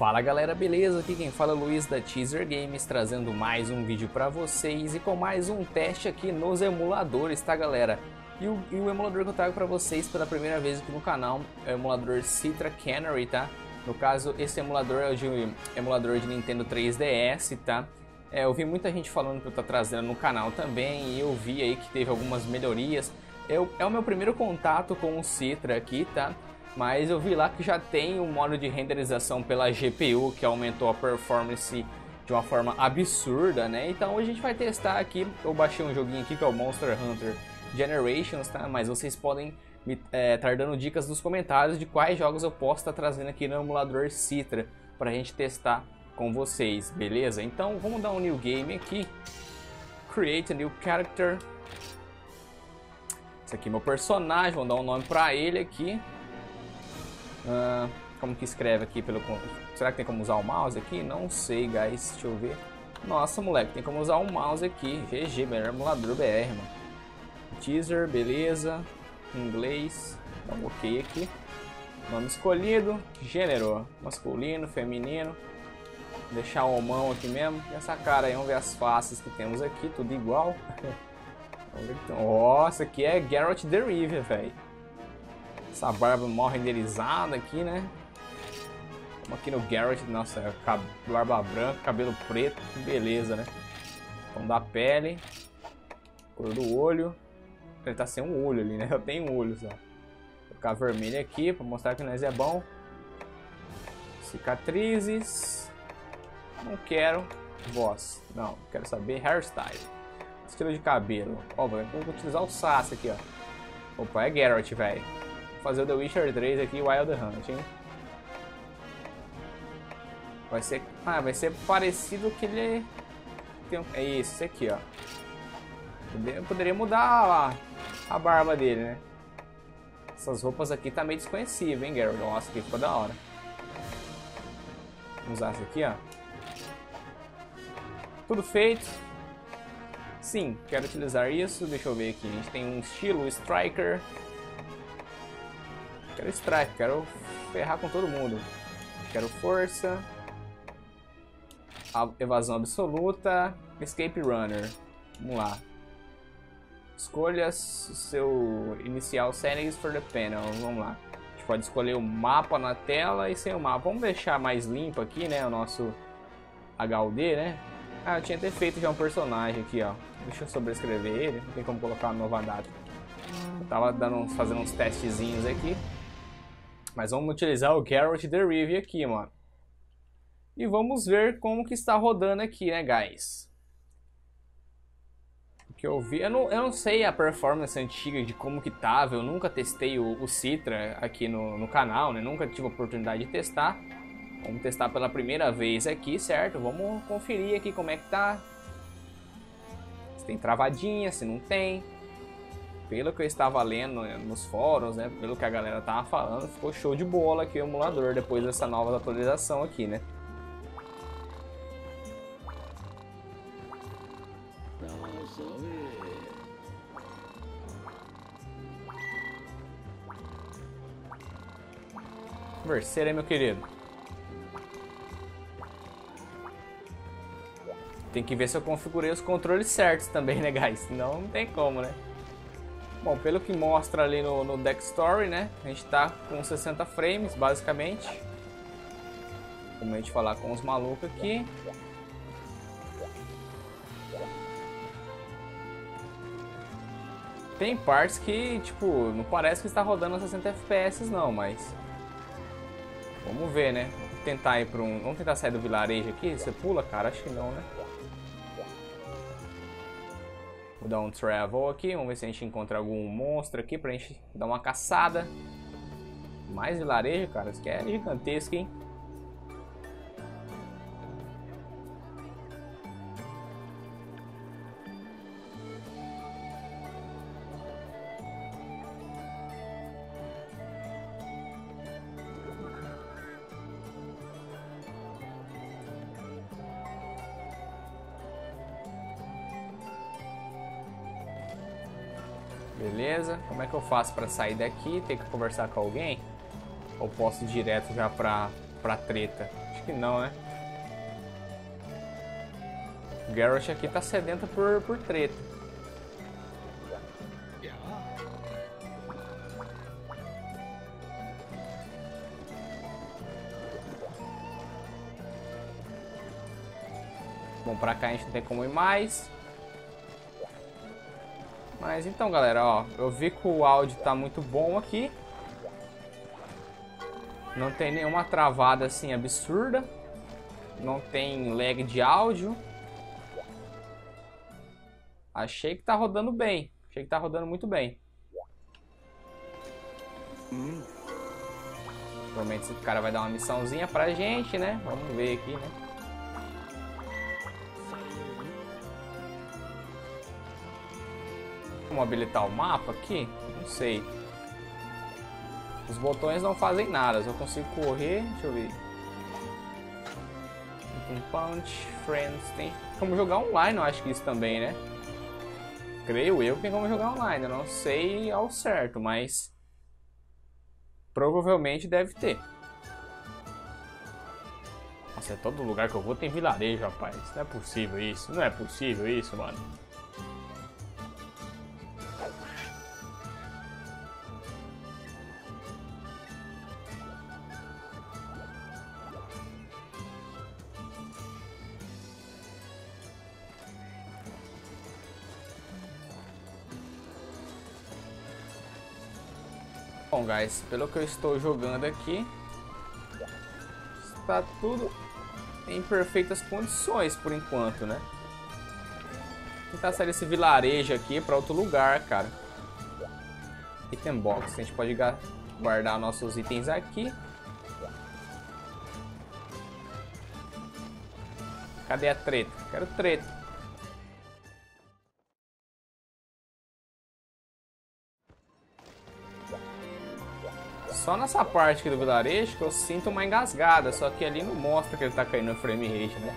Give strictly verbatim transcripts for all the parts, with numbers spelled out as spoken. Fala galera, beleza? Aqui quem fala é Luiz da Teaser Games, trazendo mais um vídeo para vocês e com mais um teste aqui nos emuladores, tá galera? E o, e o emulador que eu trago para vocês pela primeira vez aqui no canal é o emulador Citra Canary, tá? No caso, esse emulador é o de, emulador de Nintendo três D S, tá? É, eu vi muita gente falando que eu tô trazendo no canal também e eu vi aí que teve algumas melhorias. Eu, é o meu primeiro contato com o Citra aqui, tá? Mas eu vi lá que já tem um modo de renderização pela G P U que aumentou a performance de uma forma absurda, né? Então hoje a gente vai testar aqui. Eu baixei um joguinho aqui que é o Monster Hunter Generations, tá? Mas vocês podem me é, estar dando dicas nos comentários de quais jogos eu posso estar trazendo aqui no emulador Citra pra gente testar com vocês, beleza? Então vamos dar um new game aqui. Create a new character. Esse aqui é meu personagem, vamos dar um nome pra ele aqui. Uh, como que escreve aqui pelo... Será que tem como usar o mouse aqui? Não sei, guys. Deixa eu ver. Nossa, moleque, tem como usar o mouse aqui. G G, melhor emulador B R, mano. Teaser, beleza. Inglês. Dá um ok aqui. Nome escolhido. Gênero. Masculino, feminino. Vou deixar o homão aqui mesmo. E essa cara aí, vamos ver as faces que temos aqui. Tudo igual. Vamos ver que tem... Nossa, aqui é Garrett the Reaper, velho. Essa barba mal renderizada aqui, né? Vamos aqui no Garrett, nossa, barba branca, cabelo preto, que beleza, né? Vamos dar pele, cor do olho. Ele tá sem um olho ali, né? Eu tenho um olho só. Vou colocar vermelho aqui pra mostrar que nós é bom. Cicatrizes. Não quero. Voz. Não, quero saber. Hairstyle. Estilo de cabelo. Ó, vamos utilizar o Sassi aqui, ó. Opa, é Garrett, velho. Fazer o The Witcher três aqui, Wild Hunt, hein? Vai ser... Ah, vai ser parecido que ele... É isso, esse aqui, ó. Eu poderia mudar a, a barba dele, né? Essas roupas aqui tá meio desconhecível, hein, Geralt? Nossa, aqui ficou da hora. Vamos usar esse aqui, ó. Tudo feito. Sim, quero utilizar isso. Deixa eu ver aqui. A gente tem um estilo Striker. Quero strike, quero ferrar com todo mundo. Quero força. Evasão absoluta. Escape runner. Vamos lá. Escolha seu inicial settings for the panel. Vamos lá. A gente pode escolher o mapa na tela e sem o mapa. Vamos deixar mais limpo aqui, né? O nosso H U D, né? Ah, eu tinha até feito já um personagem aqui, ó. Deixa eu sobrescrever ele. Não tem como colocar uma nova data. Eu tava dando, fazendo uns testezinhos aqui. Mas vamos utilizar o Geralt the Rivia aqui, mano. E vamos ver como que está rodando aqui, né, guys? O que eu vi... Eu não, eu não sei a performance antiga de como que tava. Eu nunca testei o, o Citra aqui no, no canal, né? Nunca tive a oportunidade de testar. Vamos testar pela primeira vez aqui, certo? Vamos conferir aqui como é que tá. Se tem travadinha, se não tem. Pelo que eu estava lendo nos fóruns, né, pelo que a galera tava falando, ficou show de bola aqui o emulador depois dessa nova atualização aqui, né? Converseira, meu querido. Tem que ver se eu configurei os controles certos também, né, guys? Senão não tem como, né? Bom, pelo que mostra ali no, no Deck Story, né? A gente tá com sessenta frames, basicamente. Como a gente falar com os malucos aqui. Tem partes que, tipo, não parece que está rodando a sessenta F P S não, mas... Vamos ver, né? Vamos tentar ir pra um... Vamos tentar sair do vilarejo aqui? Você pula, cara? Acho que não, né? Vou dar um travel aqui, vamos ver se a gente encontra algum monstro aqui pra gente dar uma caçada. Mais vilarejo, cara, isso aqui é gigantesco, hein? Beleza, como é que eu faço pra sair daqui? Tem que conversar com alguém? Ou posso ir direto já pra, pra treta. Acho que não, né? O Geralt aqui tá sedento por, por treta. Bom, pra cá a gente não tem como ir mais. Mas então, galera, ó, eu vi que o áudio tá muito bom aqui. Não tem nenhuma travada assim absurda. Não tem lag de áudio. Achei que tá rodando bem. Achei que tá rodando muito bem. Hum. Provavelmente esse cara vai dar uma missãozinha pra gente, né? Vamos ver aqui, né? Vamos habilitar o mapa aqui? Não sei. Os botões não fazem nada, eu só consigo correr. Deixa eu ver. Um punch, friends. Tem como jogar online, eu acho que isso também, né? Creio eu que tem como jogar online. Eu não sei ao certo, mas provavelmente deve ter. Nossa, é todo lugar que eu vou tem vilarejo, rapaz. Não é possível isso. Não é possível isso, mano. Bom, guys, pelo que eu estou jogando aqui, está tudo em perfeitas condições por enquanto, né? Vou tentar sair desse vilarejo aqui para outro lugar, cara. Item box, a gente pode guardar nossos itens aqui. Cadê a treta? Quero treta. Só nessa parte aqui do vilarejo que eu sinto uma engasgada, só que ali não mostra que ele tá caindo no frame rate, né?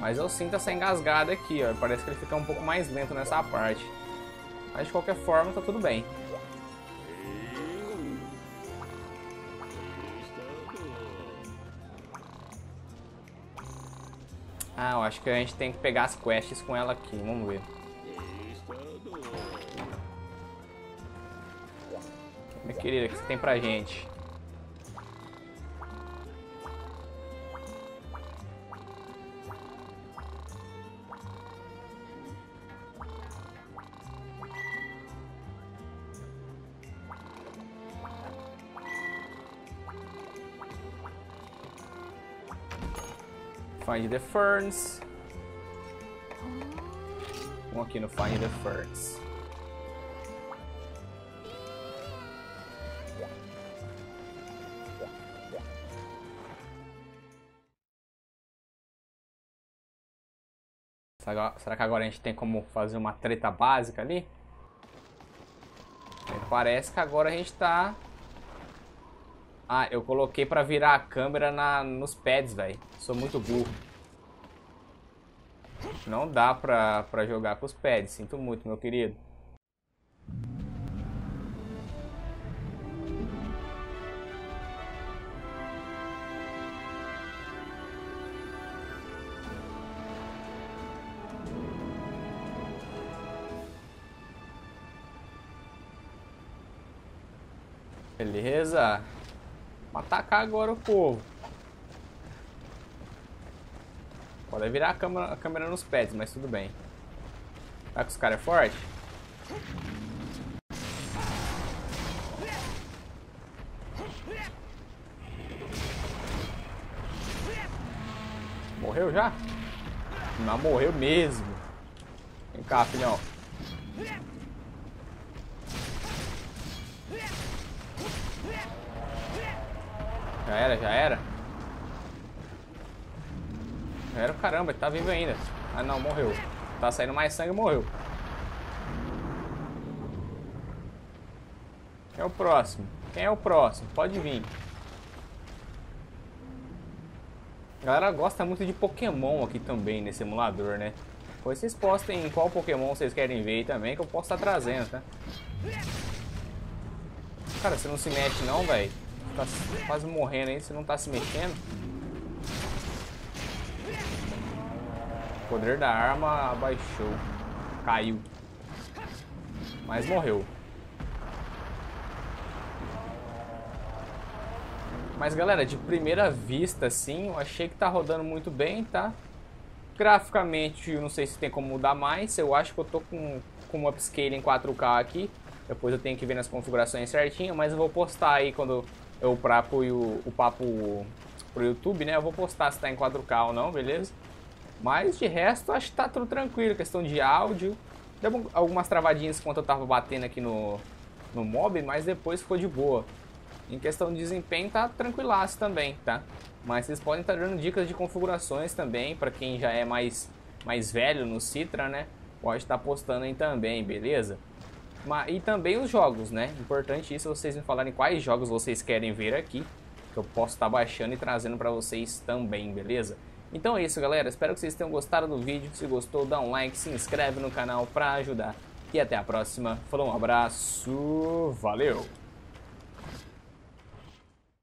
Mas eu sinto essa engasgada aqui, ó. Parece que ele fica um pouco mais lento nessa parte. Mas de qualquer forma tá tudo bem. Ah, eu acho que a gente tem que pegar as quests com ela aqui, vamos ver. Minha querida, o que você tem pra gente? Find the Ferns. Vamos aqui no Find the Ferns. Será que agora a gente tem como fazer uma treta básica ali? Parece que agora a gente tá... Ah, eu coloquei pra virar a câmera na, nos pads, velho. Sou muito burro. Não dá pra, pra jogar com os pads. Sinto muito, meu querido. Beleza. Vamos atacar agora o povo. Pode virar a câmera, a câmera nos pés, mas tudo bem. Será que os caras é forte? Morreu já? Não, morreu mesmo. Vem cá, filhão. Já era, já era. Já era o caramba, ele tá vivo ainda. Ah não, morreu. Tá saindo mais sangue e morreu. Quem é o próximo? Quem é o próximo? Pode vir. A galera gosta muito de Pokémon aqui também, nesse emulador, né? Depois vocês postem qual Pokémon vocês querem ver aí também, que eu posso estar trazendo, tá? Cara, você não se mexe não, velho. Tá quase morrendo aí, você não tá se mexendo. O poder da arma abaixou. Caiu. Mas morreu. Mas galera, de primeira vista assim, eu achei que tá rodando muito bem, tá? Graficamente, eu não sei se tem como mudar mais. Eu acho que eu tô com, com um upscale em quatro K aqui. Depois eu tenho que ver nas configurações certinho, mas eu vou postar aí quando eu prapo o, o papo pro YouTube, né? Eu vou postar se tá em quatro K ou não, beleza? Mas de resto, acho que tá tudo tranquilo. Questão de áudio. Deu algumas travadinhas enquanto eu tava batendo aqui no, no mob, mas depois ficou de boa. Em questão de desempenho, tá tranquilaço também, tá? Mas vocês podem estar dando dicas de configurações também, pra quem já é mais, mais velho no Citra, né? Pode estar postando aí também, beleza? E também os jogos, né? Importante isso, vocês me falarem quais jogos vocês querem ver aqui, que eu posso estar baixando e trazendo pra vocês também, beleza? Então é isso, galera. Espero que vocês tenham gostado do vídeo. Se gostou, dá um like, se inscreve no canal pra ajudar. E até a próxima. Falou, um abraço. Valeu!